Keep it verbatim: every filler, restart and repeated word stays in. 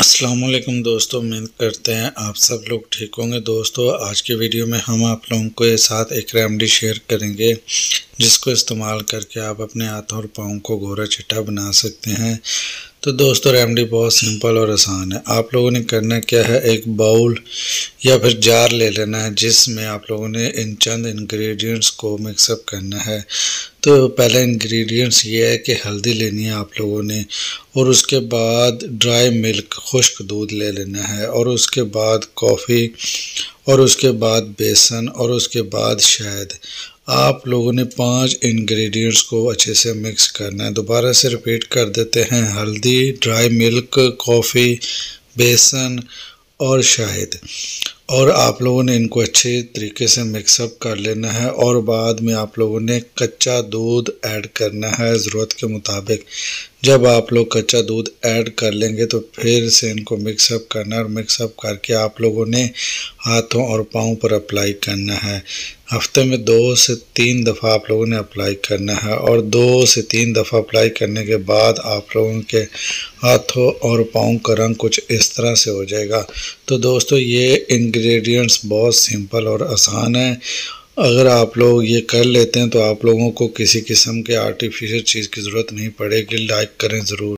अस्सलामुअलैकुम दोस्तों, उम्मीद करते हैं आप सब लोग ठीक होंगे। दोस्तों आज के वीडियो में हम आप लोगों के साथ एक रेमेडी शेयर करेंगे जिसको इस्तेमाल करके आप अपने हाथों और पाँव को गोरा चिट्टा बना सकते हैं। तो दोस्तों रेमेडी बहुत सिंपल और आसान है। आप लोगों ने करना क्या है, एक बाउल या फिर जार ले लेना है जिसमें आप लोगों ने इन चंद इन्ग्रीडियंट्स को मिक्सअप करना है। तो पहला इंग्रेडिएंट्स ये है कि हल्दी लेनी है आप लोगों ने, और उसके बाद ड्राई मिल्क खुश्क दूध ले लेना है, और उसके बाद कॉफ़ी, और उसके बाद बेसन, और उसके बाद शहद। आप लोगों ने पांच इंग्रेडिएंट्स को अच्छे से मिक्स करना है। दोबारा से रिपीट कर देते हैं, हल्दी, ड्राई मिल्क, कॉफ़ी, बेसन और शहद, और आप लोगों ने इनको अच्छे तरीके से मिक्सअप कर लेना है। और बाद में आप लोगों ने कच्चा दूध ऐड करना है ज़रूरत के मुताबिक। जब आप लोग कच्चा दूध ऐड कर लेंगे तो फिर से इनको मिक्सअप करना है, और मिक्सअप करके आप लोगों ने हाथों और पाँव पर अप्लाई करना है। हफ्ते में दो से तीन दफ़ा आप लोगों ने अप्लाई करना है, और दो से तीन दफ़ा अप्लाई करने के बाद आप लोगों के हाथों और पाँव का रंग कुछ इस तरह से हो जाएगा। तो दोस्तों ये इंग्रेडिएंट्स बहुत सिंपल और आसान है। अगर आप लोग ये कर लेते हैं तो आप लोगों को किसी किस्म के आर्टिफिशियल चीज़ की ज़रूरत नहीं पड़ेगी। लाइक करें ज़रूर।